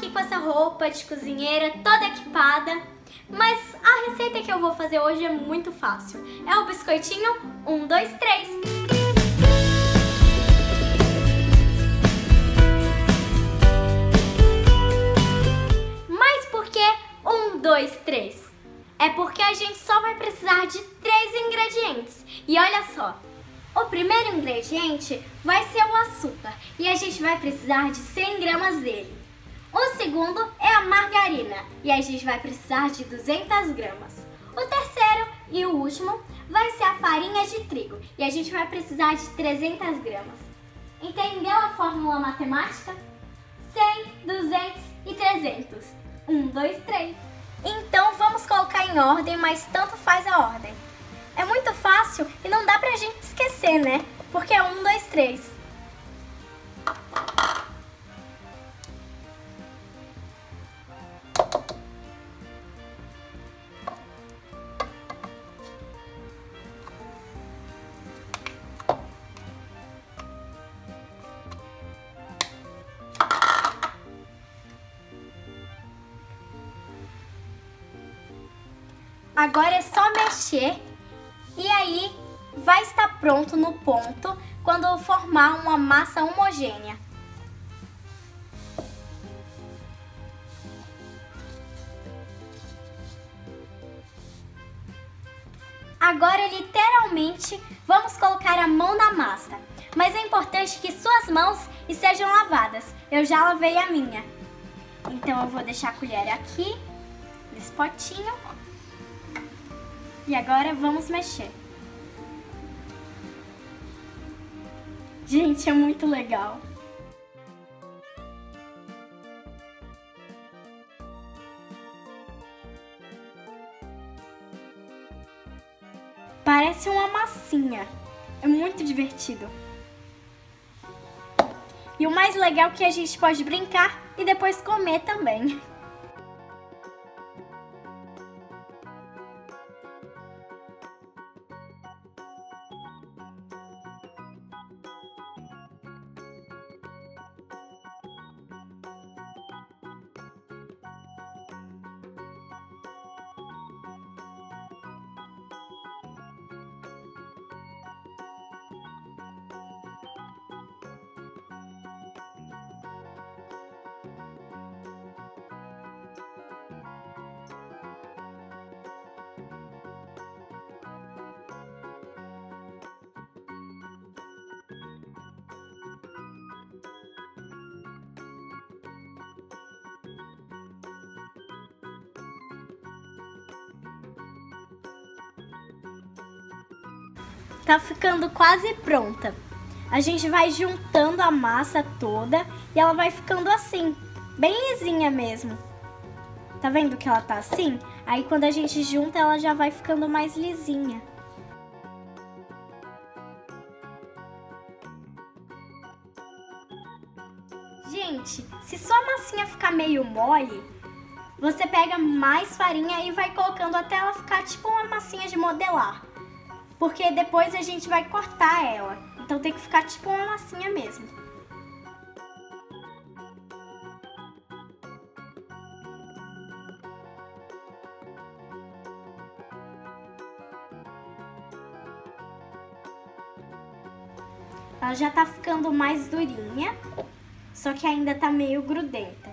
aqui com essa roupa de cozinheira toda equipada, mas a receita que eu vou fazer hoje é muito fácil. É o biscoitinho 1, 2, 3... É porque a gente só vai precisar de 3 ingredientes. E olha só, o primeiro ingrediente vai ser o açúcar e a gente vai precisar de 100 gramas dele. O segundo é a margarina e a gente vai precisar de 200 gramas. O terceiro e o último vai ser a farinha de trigo e a gente vai precisar de 300 gramas. Entendeu a fórmula matemática? 100, 200 e 300. 1, 2, 3... Então vamos colocar em ordem, mas tanto faz a ordem. É muito fácil e não dá pra gente esquecer, né? Porque é 1, 2, 3. Agora é só mexer e aí vai estar pronto no ponto quando formar uma massa homogênea. Agora literalmente vamos colocar a mão na massa, mas é importante que suas mãos estejam lavadas. Eu já lavei a minha, então eu vou deixar a colher aqui nesse potinho. E agora vamos mexer. Gente, é muito legal. Parece uma massinha. É muito divertido. E o mais legal é que a gente pode brincar e depois comer também. Tá ficando quase pronta. A gente vai juntando a massa toda e ela vai ficando assim, bem lisinha mesmo. Tá vendo que ela tá assim? Aí quando a gente junta ela já vai ficando mais lisinha. Gente, se sua massinha ficar meio mole, você pega mais farinha e vai colocando até ela ficar tipo uma massinha de modelar. Porque depois a gente vai cortar ela, então tem que ficar tipo uma massinha mesmo. Ela já tá ficando mais durinha, só que ainda tá meio grudenta.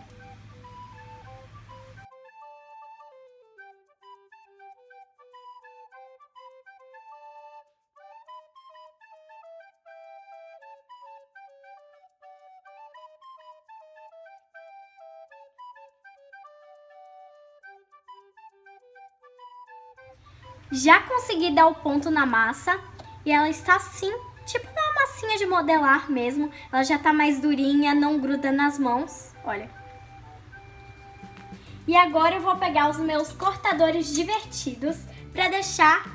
Já consegui dar o ponto na massa e ela está assim, tipo uma massinha de modelar mesmo. Ela já tá mais durinha, não gruda nas mãos, olha. E agora eu vou pegar os meus cortadores divertidos para deixar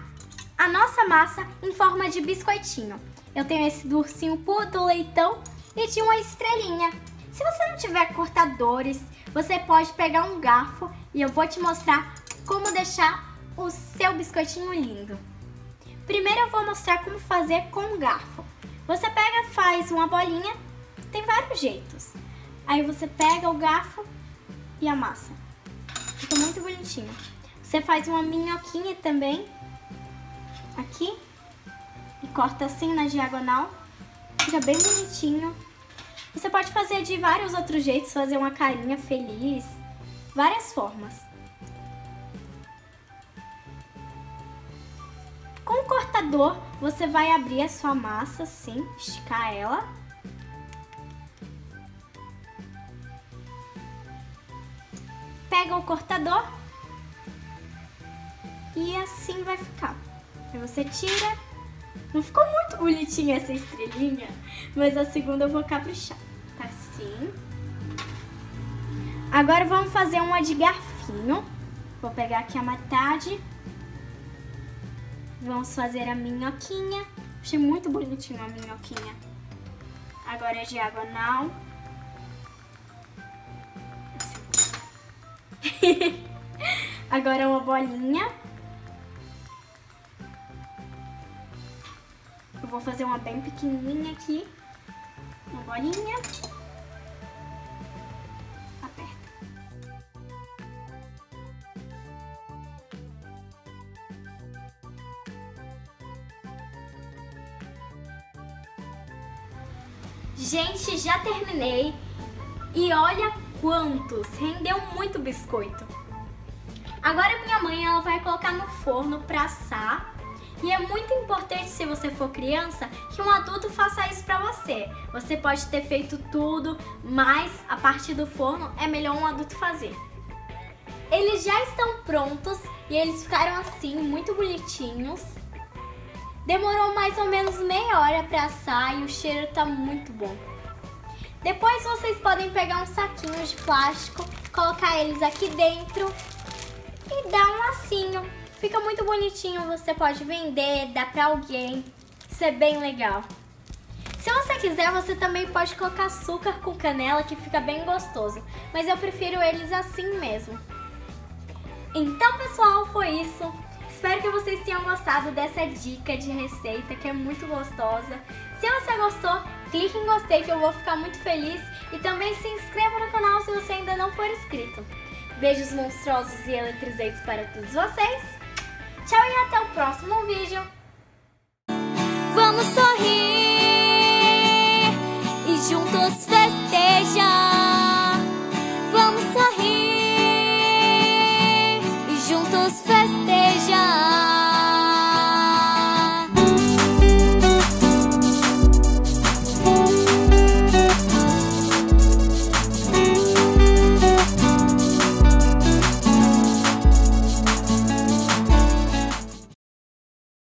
a nossa massa em forma de biscoitinho. Eu tenho esse do ursinho Poo, do Leitão e de uma estrelinha. Se você não tiver cortadores, você pode pegar um garfo e eu vou te mostrar como deixar o seu biscoitinho lindo. Primeiro eu vou mostrar como fazer com um garfo. Você pega, faz uma bolinha, tem vários jeitos. Aí você pega o garfo e amassa. Fica muito bonitinho. Você faz uma minhoquinha também, aqui, e corta assim na diagonal. Fica bem bonitinho. Você pode fazer de vários outros jeitos, fazer uma carinha feliz, várias formas. Com o cortador, você vai abrir a sua massa assim, esticar ela. Pega o cortador e assim vai ficar. Aí você tira. Não ficou muito bonitinha essa estrelinha, mas a segunda eu vou caprichar. Tá assim. Agora vamos fazer uma de garfinho. Vou pegar aqui a metade. Vamos fazer a minhoquinha. Achei muito bonitinho a minhoquinha. Agora é diagonal. Assim. Agora é uma bolinha. Eu vou fazer uma bem pequenininha aqui. Uma bolinha. Aperta. Gente, já terminei. E olha quantos! Rendeu muito biscoito. Agora minha mãe ela vai colocar no forno para assar. E é muito importante, se você for criança, que um adulto faça isso pra você. Você pode ter feito tudo, mas a parte do forno é melhor um adulto fazer. Eles já estão prontos e eles ficaram assim, muito bonitinhos. Demorou mais ou menos meia hora pra assar e o cheiro tá muito bom. Depois vocês podem pegar uns saquinhos de plástico, colocar eles aqui dentro e dar um lacinho. Fica muito bonitinho, você pode vender, dar pra alguém. Isso é bem legal. Se você quiser, você também pode colocar açúcar com canela, que fica bem gostoso. Mas eu prefiro eles assim mesmo. Então, pessoal, foi isso. Espero que vocês tenham gostado dessa dica de receita, que é muito gostosa. Se você gostou, clique em gostei, que eu vou ficar muito feliz. E também se inscreva no canal se você ainda não for inscrito. Beijos monstruosos e eletrizantes para todos vocês. Tchau e até o próximo vídeo. Vamos sorrir e juntos festejar.